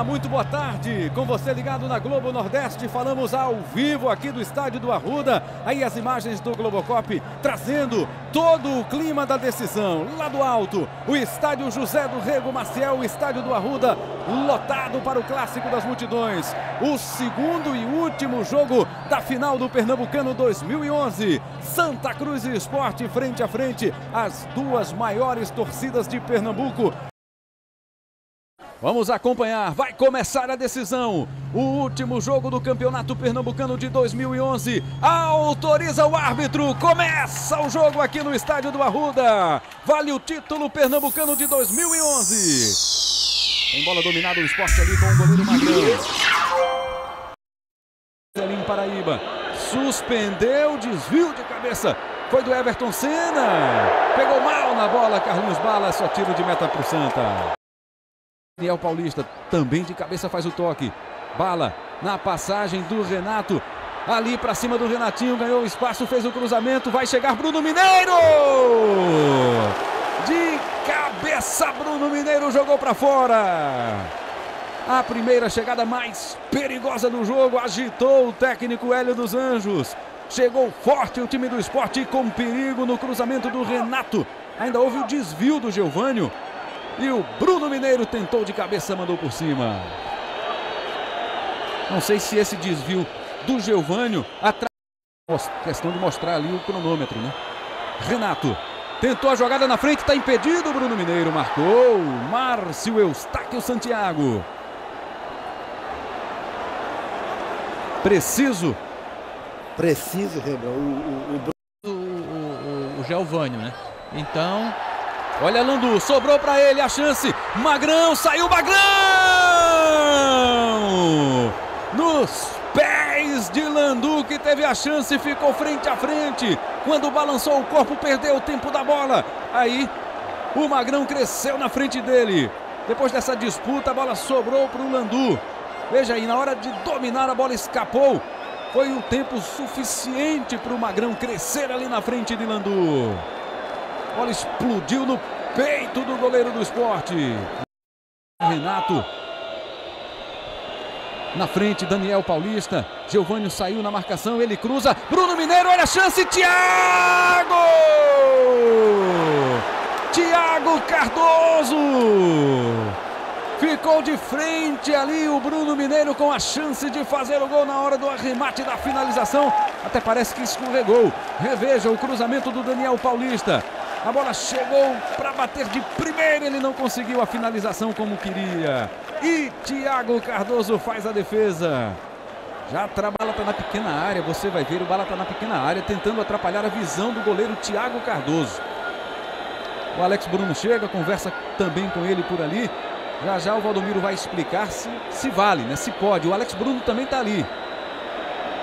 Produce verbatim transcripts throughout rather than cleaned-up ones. Olá, muito boa tarde, com você ligado na Globo Nordeste, falamos ao vivo aqui do estádio do Arruda, aí as imagens do Globocop, trazendo todo o clima da decisão, lá do alto, o estádio José do Rego Maciel, o estádio do Arruda, lotado para o clássico das multidões, o segundo e último jogo da final do Pernambucano dois mil e onze, Santa Cruz e Sport frente a frente, as duas maiores torcidas de Pernambuco. Vamos acompanhar, vai começar a decisão. O último jogo do Campeonato Pernambucano de dois mil e onze. Autoriza o árbitro, começa o jogo aqui no estádio do Arruda. Vale o título Pernambucano de dois mil e onze. Tem bola dominada o Sport ali com o goleiro Magrão. Paraíba suspendeu, desvio de cabeça. Foi do Everton Senna. Pegou mal na bola, Carlinhos Bala, só tiro de meta para o Santa. Daniel Paulista também de cabeça faz o toque. Bala na passagem do Renato. Ali para cima do Renatinho. Ganhou espaço, fez o cruzamento. Vai chegar Bruno Mineiro. De cabeça Bruno Mineiro jogou para fora. A primeira chegada mais perigosa do jogo. Agitou o técnico Hélio dos Anjos. Chegou forte o time do Sport com perigo no cruzamento do Renato. Ainda houve o desvio do Geovânio. E o Bruno Mineiro tentou de cabeça, mandou por cima. Não sei se esse desvio do Geovânio atrás. Questão de mostrar ali o cronômetro, né? Renato tentou a jogada na frente, está impedido. O Bruno Mineiro marcou. Márcio Eustáquio Santiago. Preciso. Preciso, Rebra. O, o, o, o, o Geovânio, né? Então. Olha Landu, sobrou para ele a chance. Magrão, saiu Magrão! Nos pés de Landu, que teve a chance, ficou frente a frente. Quando balançou o corpo, perdeu o tempo da bola. Aí, o Magrão cresceu na frente dele. Depois dessa disputa, a bola sobrou para o Landu. Veja aí, na hora de dominar, a bola escapou. Foi um tempo suficiente para o Magrão crescer ali na frente de Landu. A bola explodiu no peito do goleiro do Sport. Renato. Na frente, Daniel Paulista. Geovânio saiu na marcação, ele cruza. Bruno Mineiro, olha a chance, Thiago! Thiago Cardoso! Ficou de frente ali o Bruno Mineiro com a chance de fazer o gol na hora do arremate da finalização. Até parece que escorregou. Reveja o cruzamento do Daniel Paulista. A bola chegou para bater de primeira, ele não conseguiu a finalização como queria. E Thiago Cardoso faz a defesa. Já a Bala está na pequena área, você vai ver, o Bala está na pequena área, tentando atrapalhar a visão do goleiro Thiago Cardoso. O Alex Bruno chega, conversa também com ele por ali. Já já o Valdomiro vai explicar se, se vale, né? Se pode. O Alex Bruno também está ali.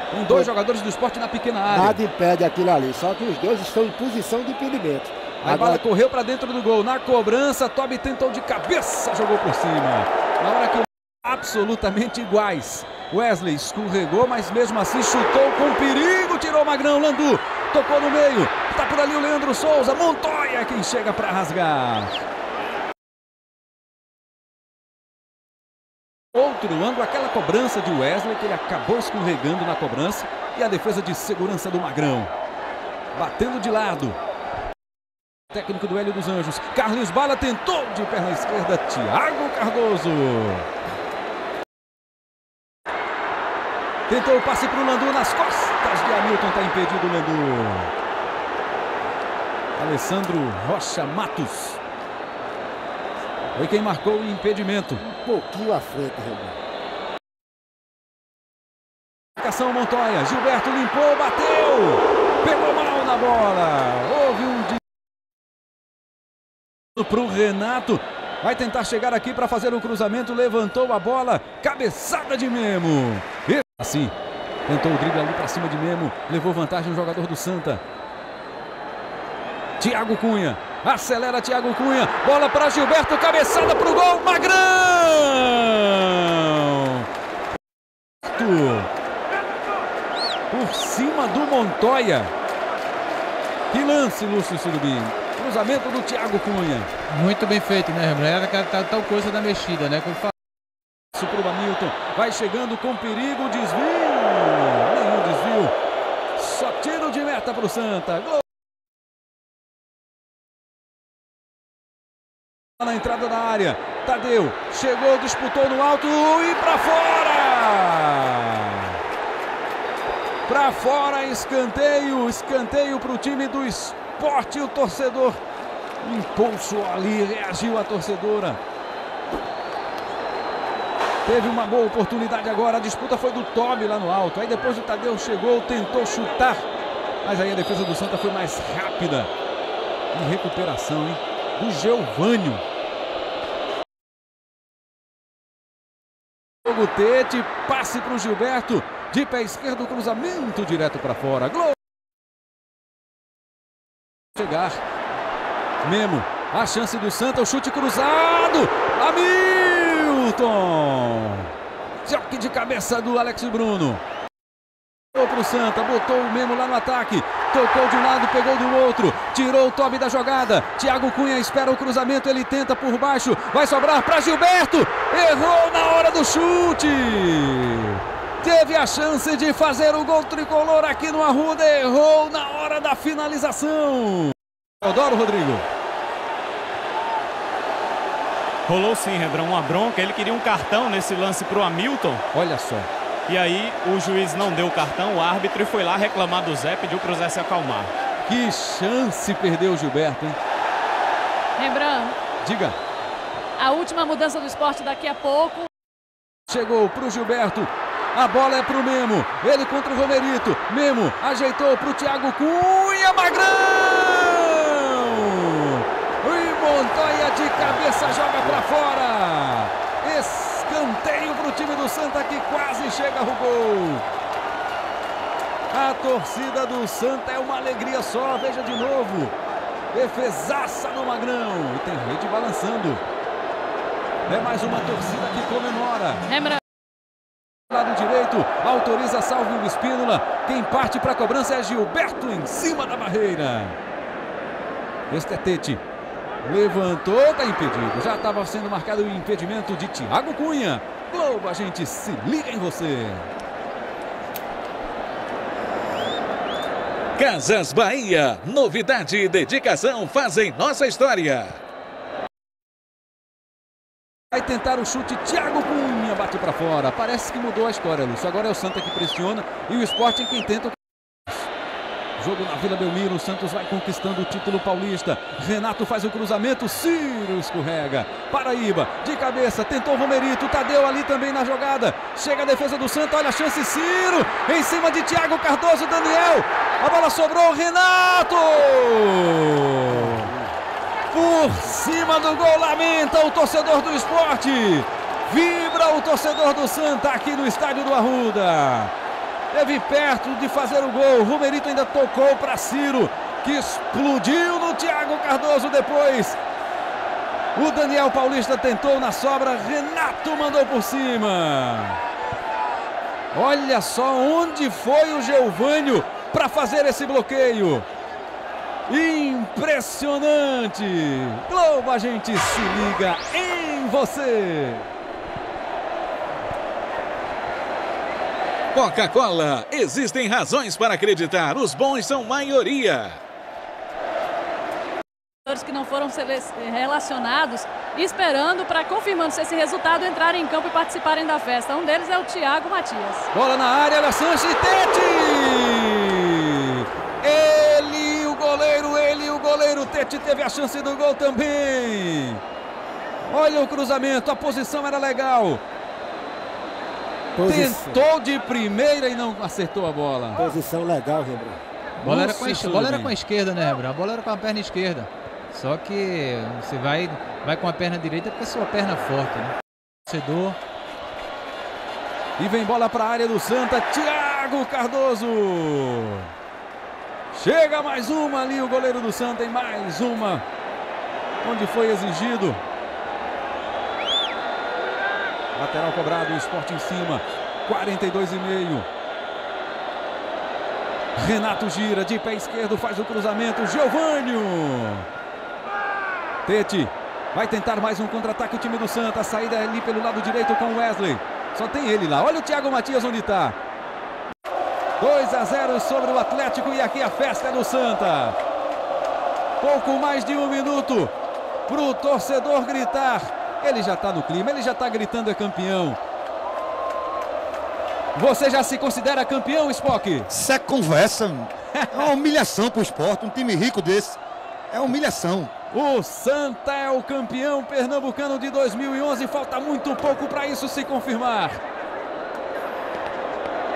Com dois jogadores do Sport na pequena área. Nada impede aquilo ali, só que os dois estão em posição de impedimento. A Agora... bola correu para dentro do gol. Na cobrança, Toby tentou de cabeça, jogou por cima. Na hora que absolutamente iguais. Wesley escorregou, mas mesmo assim chutou com perigo. Tirou o Magrão, Landu. Tocou no meio. Está por ali o Leandro Souza. Montoya quem chega para rasgar. Outro ângulo, aquela cobrança de Wesley, que ele acabou escorregando na cobrança. E a defesa de segurança do Magrão. Batendo de lado. Técnico do Hélio dos Anjos, Carlinhos Bala tentou de perna esquerda, Thiago Cardoso. Tentou o passe para o Landu nas costas de Hamilton, está impedido o Landu. Alessandro Rocha Matos. Foi quem marcou o impedimento. Um pouquinho à frente, Renan. Marcação Montoya, Gilberto limpou, bateu, pegou mal na bola. Houve um de... para o Renato, vai tentar chegar aqui para fazer o cruzamento, levantou a bola, cabeçada de Memo. E assim, tentou o drible ali para cima de Memo, levou vantagem o jogador do Santa. Thiago Cunha, acelera Thiago Cunha, bola para Gilberto, cabeçada para o gol, Magrão! Por cima do Montoya. Que lance, Lúcio Surubim. Cruzamento do Thiago Cunha. Muito bem feito, né, Rebran? Era aquela tal coisa da mexida, né? Como Pro Hamilton, vai chegando com perigo, desvio, nenhum desvio, só tiro de meta pro Santa. Gol! Na entrada da área, Tadeu chegou, disputou no alto e pra fora! Pra fora, escanteio, escanteio pro time do Sport. O torcedor impulso ali, reagiu a torcedora. Teve uma boa oportunidade agora, a disputa foi do Tobi lá no alto. Aí depois o Tadeu chegou, tentou chutar, mas aí a defesa do Santa foi mais rápida. E recuperação, hein, do Geovânio. O Tete, passe para o Gilberto, de pé esquerdo, cruzamento direto para fora. Globo! Chegar, Memo, a chance do Santa, o chute cruzado, amigo! Choque de cabeça do Alex Bruno. Para o Santa, botou o Memo lá no ataque. Tocou de um lado, pegou do outro. Tirou o Tobi da jogada. Thiago Cunha espera o cruzamento, ele tenta por baixo. Vai sobrar para Gilberto. Errou na hora do chute. Teve a chance de fazer o gol tricolor aqui no Arruda. Errou na hora da finalização. Teodoro Rodrigo. Rolou sim, Redrão, uma bronca. Ele queria um cartão nesse lance pro Hamilton. Olha só. E aí o juiz não deu o cartão, o árbitro foi lá reclamar do Zé, pediu pro Zé se acalmar. Que chance perdeu o Gilberto, hein? Redrão. Diga. A última mudança do Sport daqui a pouco. Chegou pro Gilberto. A bola é pro Memo. Ele contra o Romerito. Memo ajeitou pro Thiago Cunha. Magrão! E Montoya de cabeça joga pra fora. Escanteio pro time do Santa que quase chega ao gol. A torcida do Santa é uma alegria só. Veja de novo. Defesaça do Magrão. E tem rede balançando. É mais uma torcida que comemora. Lembra. Lado direito, autoriza Salvio Espínola. Quem parte pra cobrança é Gilberto em cima da barreira. Este é Tete. Levantou, está impedido. Já estava sendo marcado o impedimento de Thiago Cunha. Globo, a gente se liga em você. Casas Bahia, novidade e dedicação fazem nossa história. Vai tentar o chute, Thiago Cunha bate para fora. Parece que mudou a história, Lúcio. Agora é o Santa que pressiona e o Sport quem tenta. Jogo na Vila Belmiro, o Santos vai conquistando o título paulista. Renato faz o cruzamento, Ciro escorrega. Paraíba, de cabeça, tentou o Romerito, Tadeu ali também na jogada. Chega a defesa do Santos, olha a chance, Ciro, em cima de Thiago Cardoso, Daniel. A bola sobrou, Renato! Por cima do gol, lamenta o torcedor do Sport. Vibra o torcedor do Santa aqui no estádio do Arruda. Teve perto de fazer o gol. Romerito ainda tocou para Ciro, que explodiu no Thiago Cardoso depois. O Daniel Paulista tentou na sobra. Renato mandou por cima. Olha só onde foi o Geovânio para fazer esse bloqueio. Impressionante. Globo, a gente se liga em você. Coca-Cola, existem razões para acreditar, os bons são maioria. Os que não foram relacionados, esperando para, confirmando se esse resultado, entrarem em campo e participarem da festa. Um deles é o Thiago Matias. Bola na área, olha Sanches e Tete! Ele, o goleiro, ele, o goleiro, Tete teve a chance do gol também. Olha o cruzamento, a posição era legal. Posição. Tentou de primeira e não acertou a bola. Posição legal, Rebrão. A bola, era com, a, a bola era com a esquerda, né, Rebrão? A bola era com a perna esquerda. Só que você vai, vai com a perna direita porque é sua perna forte, né? Torcedor. E vem bola para a área do Santa. Thiago Cardoso. Chega mais uma ali, o goleiro do Santa. Em mais uma. Onde foi exigido. Lateral cobrado, o Sport em cima, quarenta e dois e meio. Renato gira, de pé esquerdo, faz o cruzamento, Geovânio. Tete Vai tentar mais um contra-ataque o time do Santa. A saída é ali pelo lado direito com o Wesley. Só tem ele lá. Olha o Thiago Matias onde está. dois a zero sobre o Atlético. E aqui a festa do Santa. Pouco mais de um minuto para o torcedor gritar. Ele já está no clima. Ele já está gritando é campeão. Você já se considera campeão, Spock? Isso é conversa. É uma humilhação para o Sport. Um time rico desse. É humilhação. O Santa é o campeão pernambucano de dois mil e onze. Falta muito pouco para isso se confirmar.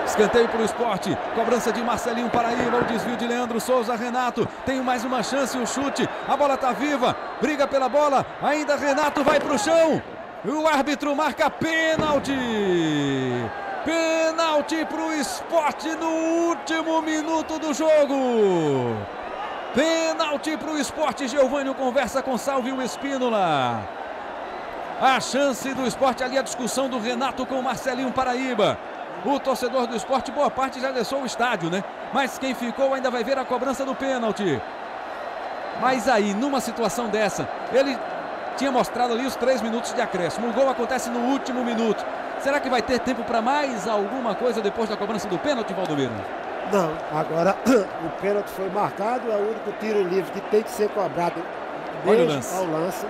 Escanteio para o Sport. Cobrança de Marcelinho Paraíba. O desvio de Leandro Souza. Renato tem mais uma chance. O chute. A bola está viva. Briga pela bola. Ainda Renato vai para o chão. O árbitro marca pênalti. Pênalti para o Sport no último minuto do jogo. Pênalti para o Sport. Geovânio conversa com Salvio Espínola. A chance do Sport ali, a discussão do Renato com Marcelinho Paraíba. O torcedor do Sport, boa parte já deixou o estádio, né? Mas quem ficou ainda vai ver a cobrança do pênalti. Mas aí, numa situação dessa, ele tinha mostrado ali os três minutos de acréscimo. O gol acontece no último minuto. Será que vai ter tempo para mais alguma coisa depois da cobrança do pênalti, Valdomiro? Não, agora o pênalti foi marcado, é o único tiro livre que tem que ser cobrado desde ao lance.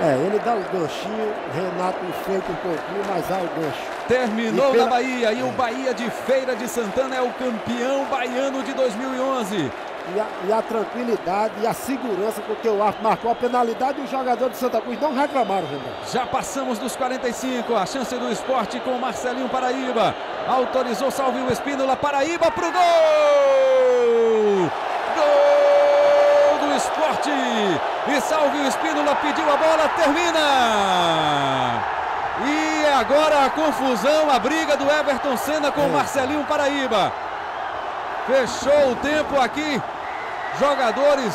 É, ele dá o gostinho, Renato feita um pouquinho, mas dá o gosto. Terminou pela... na Bahia, e é. O Bahia de Feira de Santana é o campeão baiano de dois mil e onze. E a, e a tranquilidade e a segurança com que o árbitro marcou a penalidade e os jogadores de Santa Cruz não reclamaram, Renato. Já passamos dos quarenta e cinco, a chance do Sport com Marcelinho Paraíba. Autorizou Salvio Espínola, Paraíba pro gol! Gol do Sport! E Salvio Espínola pediu a bola, termina! E agora a confusão, a briga do Everton Senna com é. Marcelinho Paraíba. Fechou o tempo aqui, jogadores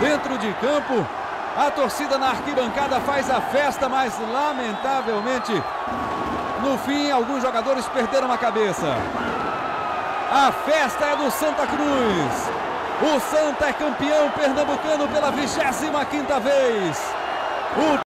dentro de campo, a torcida na arquibancada faz a festa, mas lamentavelmente no fim alguns jogadores perderam a cabeça. A festa é do Santa Cruz, o Santa é campeão pernambucano pela vigésima quinta vez. O